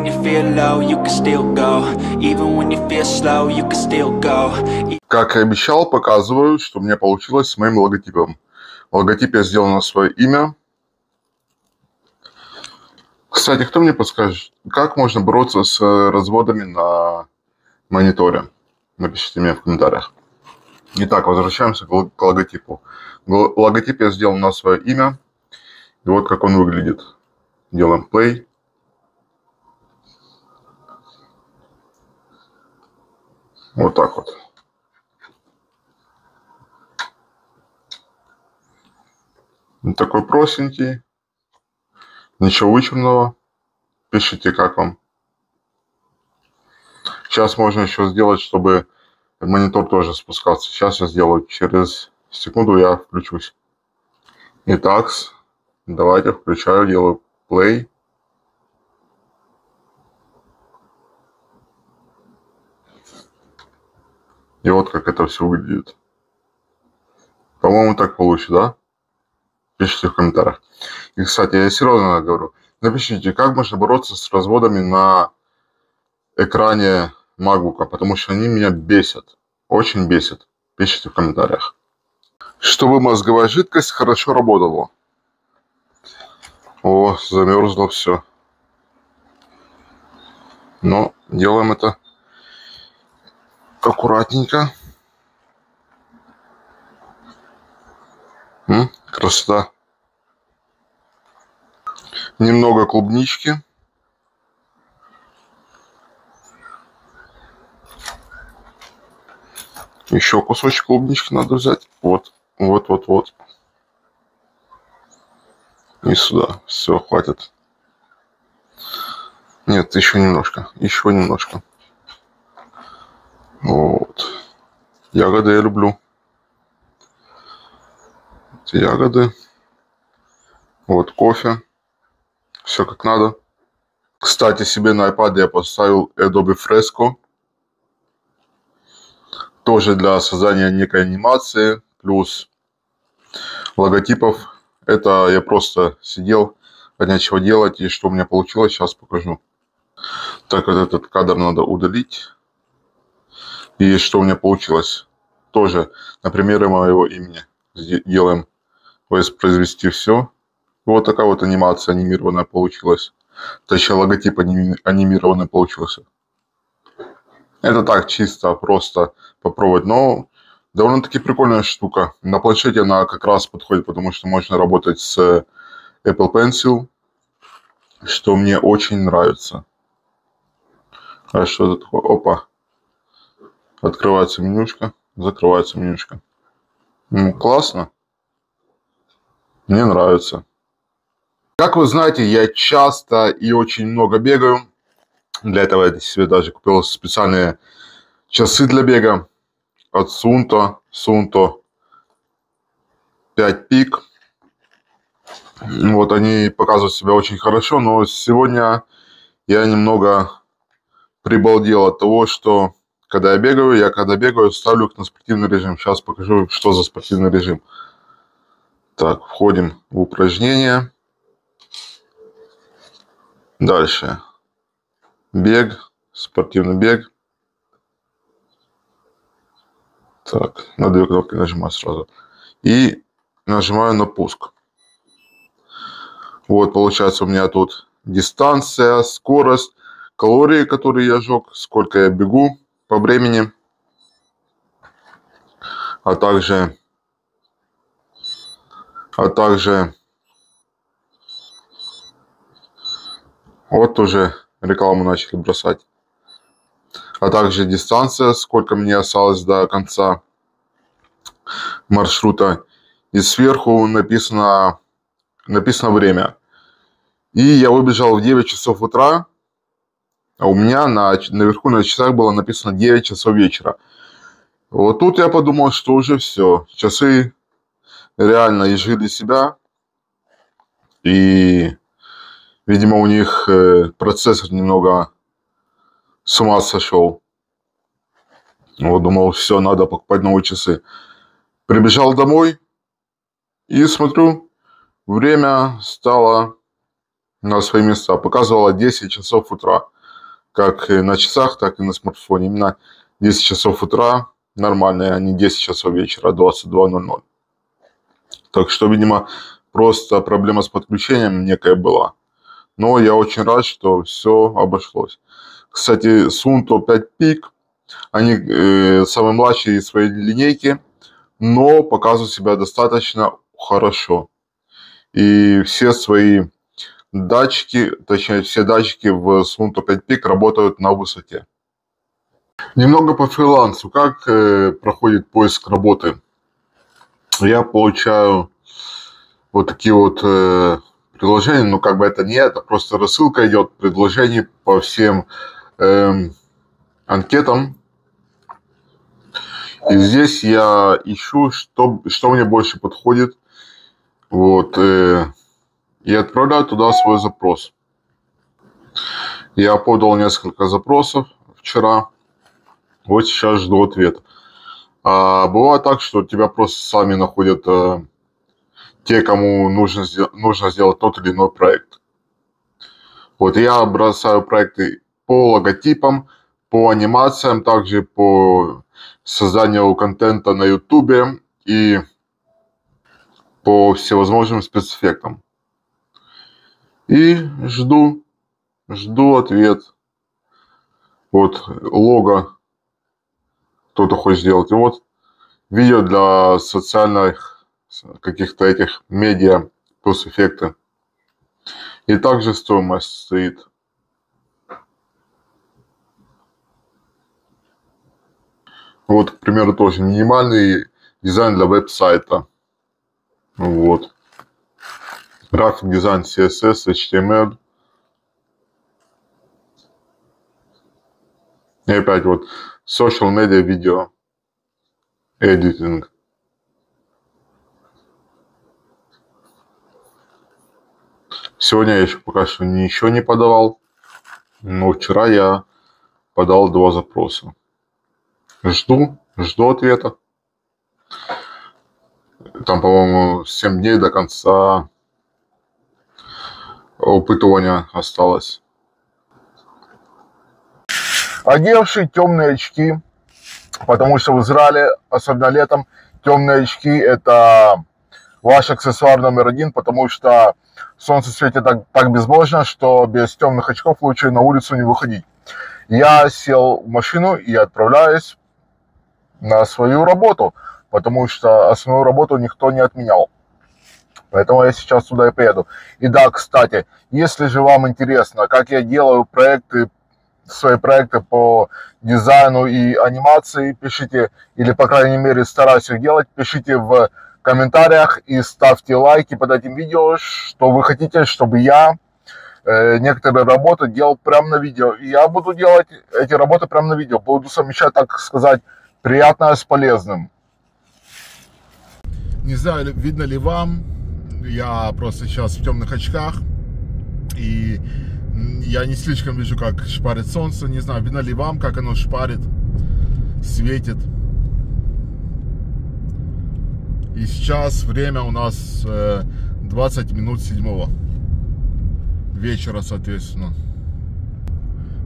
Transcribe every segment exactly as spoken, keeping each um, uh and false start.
when you feel low, you can still go. Even when you feel slow, you can still go. Как и обещал, показываю, что у меня получилось с моим логотипом. В логотипе я сделал на свое имя. Кстати, кто мне подскажет, как можно бороться с разводами на мониторе? Напишите мне в комментариях. Итак, возвращаемся к логотипу. Логотип я сделал на свое имя. И вот как он выглядит. Делаем play. Вот так вот. Он такой простенький. Ничего вычурного. Пишите, как вам. Сейчас можно еще сделать, чтобы монитор тоже спускался. Сейчас я сделаю. Через секунду я включусь. Итак, давайте включаю, делаю play. И вот как это все выглядит. По-моему, так получится, да? Пишите в комментариях. И, кстати, я серьезно говорю. Напишите, как можно бороться с разводами на экране MacBook, потому что они меня бесят. Очень бесят. Пишите в комментариях. Чтобы мозговая жидкость хорошо работала. О, замерзло все. Но делаем это аккуратненько. М, красота. Немного клубнички. Еще кусочек клубнички надо взять. Вот, вот, вот, вот. И сюда. Все, хватит. Нет, еще немножко. Еще немножко. Вот. Ягоды я люблю. Эти ягоды. Вот кофе. Все как надо. Кстати, себе на iPad я поставил Adobe Fresco. Тоже для создания некой анимации. Плюс логотипов. Это я просто сидел, от нечего делать, и что у меня получилось, сейчас покажу. Так, вот этот кадр надо удалить. И что у меня получилось. Тоже на примере моего имени. Делаем воспроизвести все. Вот такая вот анимация анимированная получилась. Точнее, логотип анимированный получился. Это так, чисто, просто попробовать. Но довольно-таки прикольная штука. На планшете она как раз подходит, потому что можно работать с Apple Pencil, что мне очень нравится. А что это такое? Опа. Открывается менюшка, закрывается менюшка. Ну, классно. Мне нравится. Как вы знаете, я часто и очень много бегаю. Для этого я себе даже купил специальные часы для бега. От Suunto, Suunto пять Peak. Вот они показывают себя очень хорошо, но сегодня я немного прибалдел от того, что когда я бегаю, я когда бегаю, ставлю их на спортивный режим. Сейчас покажу, что за спортивный режим. Так, входим в упражнение. Дальше. Бег, спортивный бег. Так, на две кнопки нажимаю сразу. И нажимаю на пуск. Вот, получается у меня тут дистанция, скорость, калории, которые я жёг, сколько я бегу по времени. А также, а также вот уже рекламу начали бросать. А также дистанция, сколько мне осталось до конца маршрута. И сверху написано, написано время. И я выбежал в девять часов утра, а у меня на, наверху на часах было написано девять часов вечера. Вот тут я подумал, что уже все. Часы реально изжили себя. И, видимо, у них процессор немного с ума сошел. Вот, думал, все, надо покупать новые часы. Прибежал домой и смотрю, время стало на свои места. Показывала десять часов утра. Как на часах, так и на смартфоне. Именно десять часов утра нормально, а не десять часов вечера, двадцать два ноль ноль. Так что, видимо, просто проблема с подключением некая была. Но я очень рад, что все обошлось. Кстати, Суунто пять Пик, они э, самый младший из своей линейки, но показывают себя достаточно хорошо. И все свои датчики, точнее все датчики в Суунто пять Пик работают на высоте. Немного по фрилансу. Как э, проходит поиск работы? Я получаю вот такие вот э, предложения, но как бы это не это, просто рассылка идет предложений по всем э, анкетам. И здесь я ищу, что, что мне больше подходит. Вот, э, и отправляю туда свой запрос. Я подал несколько запросов вчера. Вот сейчас жду ответ. А бывает так, что тебя просто сами находят э, те, кому нужно, нужно сделать тот или иной проект. Вот я бросаю проекты по логотипам, по анимациям, также по созданию контента на YouTube и по всевозможным спецэффектам. И жду, жду ответ. Вот лого кто-то хочет сделать. И вот видео для социальных каких-то этих медиа, плюс эффекты. И также стоимость стоит. Вот, к примеру, тоже минимальный дизайн для веб-сайта. Вот. График, дизайн, си эс эс, эйч ти эм эль. И опять вот social media, видео, editing. Сегодня я еще пока что ничего не подавал, но вчера я подал два запроса. Жду, жду ответа. Там, по-моему, семь дней до конца опытывания осталось. Одевший темные очки, потому что в Израиле, особенно летом, темные очки — это ваш аксессуар номер один, потому что солнце светит так, так безбожно, что без темных очков лучше на улицу не выходить. Я сел в машину и отправляюсь на свою работу, потому что основную работу никто не отменял. Поэтому я сейчас туда и поеду. И да, кстати, если же вам интересно, как я делаю проекты, свои проекты по дизайну и анимации, пишите, или по крайней мере стараюсь их делать, пишите в комментариях и ставьте лайки под этим видео, что вы хотите, чтобы я э, некоторые работы делал прямо на видео. И я буду делать эти работы прямо на видео, буду совмещать, так сказать, приятное с полезным. Не знаю, видно ли вам, я просто сейчас в темных очках, и я не слишком вижу, как шпарит солнце. Не знаю, видно ли вам, как оно шпарит, светит. И сейчас время у нас двадцать минут седьмого вечера, соответственно.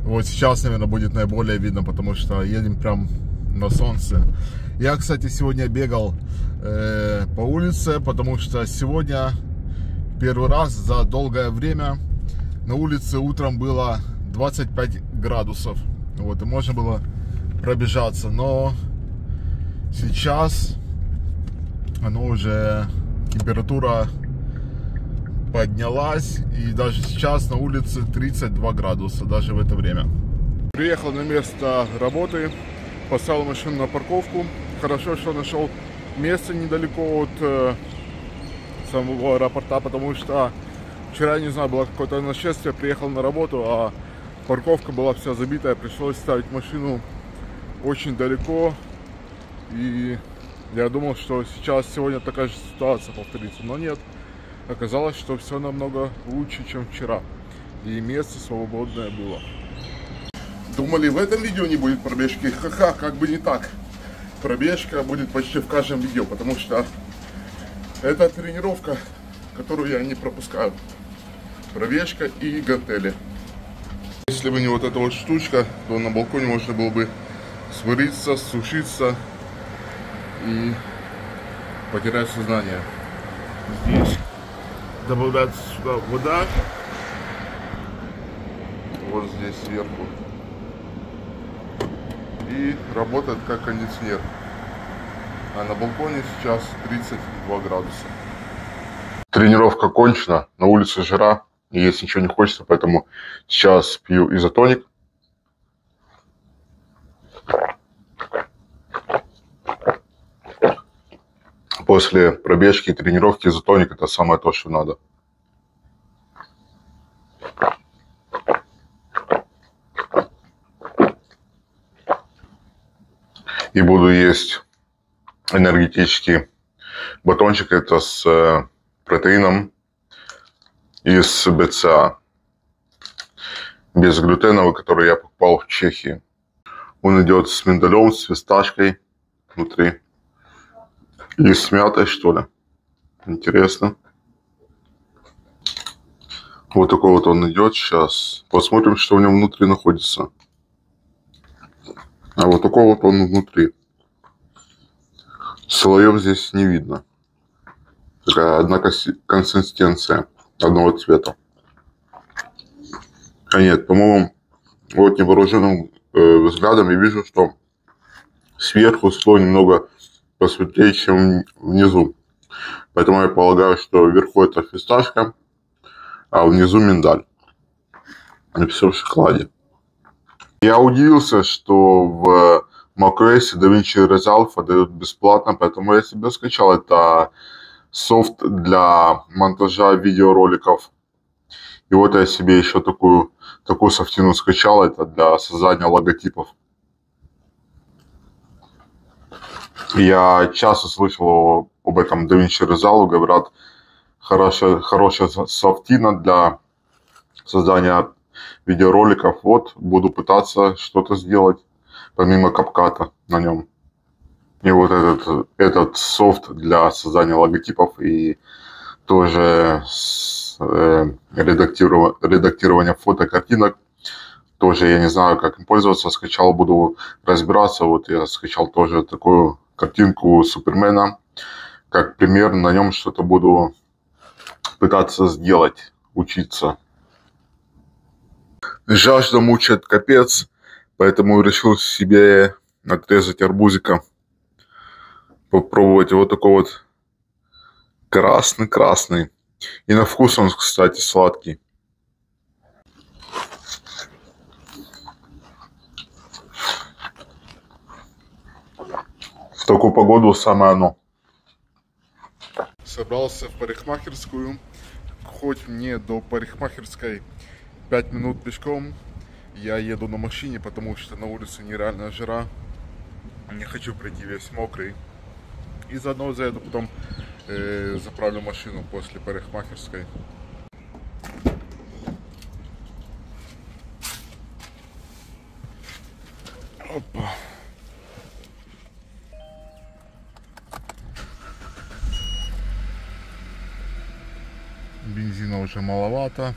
Вот сейчас, наверное, будет наиболее видно, потому что едем прям на солнце. Я, кстати, сегодня бегал э, по улице, потому что сегодня первый раз за долгое время на улице утром было двадцать пять градусов. Вот, и можно было пробежаться, но сейчас оно уже, температура поднялась, и даже сейчас на улице тридцать два градуса, даже в это время. Приехал на место работы. Поставил машину на парковку. Хорошо, что нашел место недалеко от э, самого аэропорта, потому что вчера, не знаю, было какое-то нашествие, приехал на работу, а парковка была вся забитая, пришлось ставить машину очень далеко. И я думал, что сейчас, сегодня такая же ситуация повторится, но нет. Оказалось, что все намного лучше, чем вчера, и место свободное было. Думали, в этом видео не будет пробежки? Ха-ха, как бы не так. Пробежка будет почти в каждом видео, потому что это тренировка, которую я не пропускаю. пробежка и гантели. Если бы не вот эта вот штучка, то на балконе можно было бы свариться, сушиться и потерять сознание. Здесь добавляется сюда вода. Вот здесь сверху. И работает как кондиционер. А на балконе сейчас тридцать два градуса. Тренировка кончена, на улице жара, и есть ничего не хочется, поэтому сейчас пью изотоник. После пробежки и тренировки изотоник — это самое то, что надо. И буду есть энергетический батончик, это с протеином и с БЦА, безглютеновый, который я покупал в Чехии. Он идет с миндалем, с фисташкой внутри и с мятой, что ли. Интересно. Вот такой вот он идет. Сейчас посмотрим, что в нем внутри находится. А вот такой вот он внутри. Слоев здесь не видно. Такая одна консистенция одного цвета. А нет, по-моему, вот невооруженным э, взглядом я вижу, что сверху слой немного посветлее, чем внизу. Поэтому я полагаю, что вверху это фисташка, а внизу миндаль. И все в шоколаде. Я удивился, что в macOS DaVinci Resolve отдают бесплатно, поэтому я себе скачал. Это софт для монтажа видеороликов. И вот я себе еще такую, такую софтину скачал. Это для создания логотипов. Я часто слышал об этом DaVinci Resolve. Говорят, хорошая, хорошая софтина для создания видеороликов. Вот, буду пытаться что-то сделать помимо капката на нем. И вот этот, этот софт для создания логотипов и тоже с, э, редактиров... редактирование фото, картинок. Тоже я не знаю, как им пользоваться. Скачал, буду разбираться. Вот я скачал тоже такую картинку Супермена. Как пример, на нем что-то буду пытаться сделать, учиться. Жажда мучает капец, поэтому решил себе отрезать арбузика. Попробовать вот такой вот красный-красный. И на вкус он, кстати, сладкий. В такую погоду самое оно. Собрался в парикмахерскую. Хоть мне до парикмахерской пять минут пешком, я еду на машине, потому что на улице нереальная жара. Не хочу прийти весь мокрый. И заодно заеду, потом э, заправлю машину после парикмахерской. Опа. Бензина уже маловато.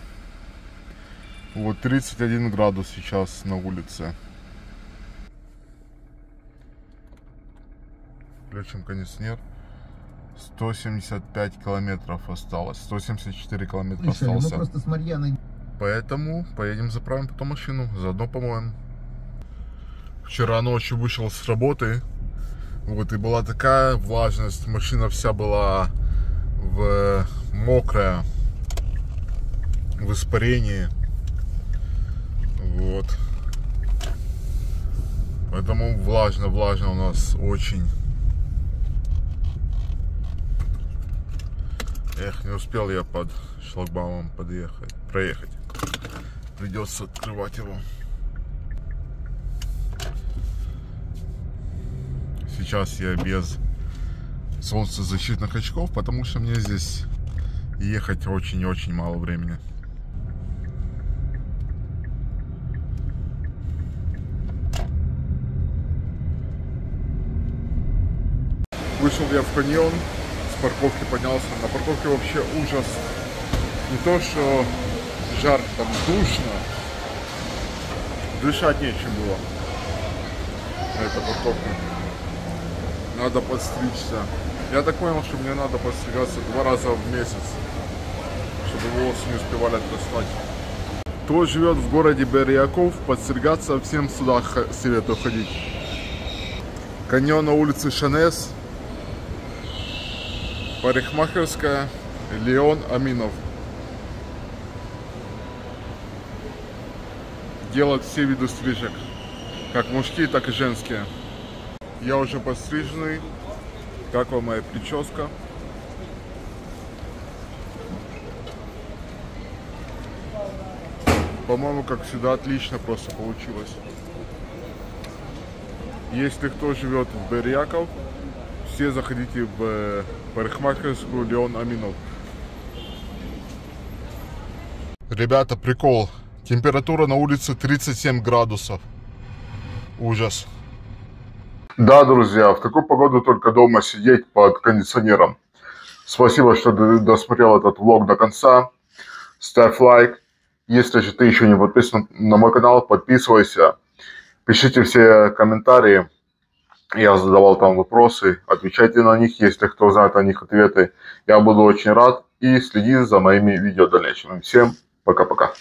Вот тридцать один градус сейчас на улице. Чем кондиционер. Сто семьдесят пять километров осталось, сто семьдесят четыре километра Миша, остался, ну просто с Марьяной. Поэтому поедем заправим потом машину, заодно помоем. Вчера ночью вышел с работы, вот, и была такая влажность, машина вся была в мокрая, в испарении, вот, поэтому влажно влажно у нас очень. Эх, не успел я под шлагбаумом подъехать, проехать. Придется открывать его. Сейчас я без солнцезащитных очков, потому что мне здесь ехать очень и очень мало времени. Вышел я в каньон. Парковки поднялся. На парковке вообще ужас. Не то, что жарко, там душно. Дышать нечем было. Это потопно. Надо подстричься. Я так понял, что мне надо подстригаться два раза в месяц, чтобы волосы не успевали отрастать. Кто живет в городе Бер-Яков, подстригаться всем сюда советую ходить. Каньон на улице Шан-Эс, парикмахерская Леон Аминов. Делают все виды стрижек, как мужские, так и женские. Я уже подстриженный. Как вам моя прическа? По-моему, как всегда, отлично просто получилось. Если кто живет в Бер-Яков, все заходите в парикмахерскую Леон Аминов. Ребята, прикол. Температура на улице тридцать семь градусов. Ужас. Да, друзья, в такую погоду только дома сидеть под кондиционером. Спасибо, что досмотрел этот влог до конца. Ставь лайк. Если же ты еще не подписан на мой канал, подписывайся. Пишите все комментарии. Я задавал там вопросы. Отвечайте на них, если кто знает о них ответы. Я буду очень рад. И следи за моими видео в дальнейшем. Всем пока-пока.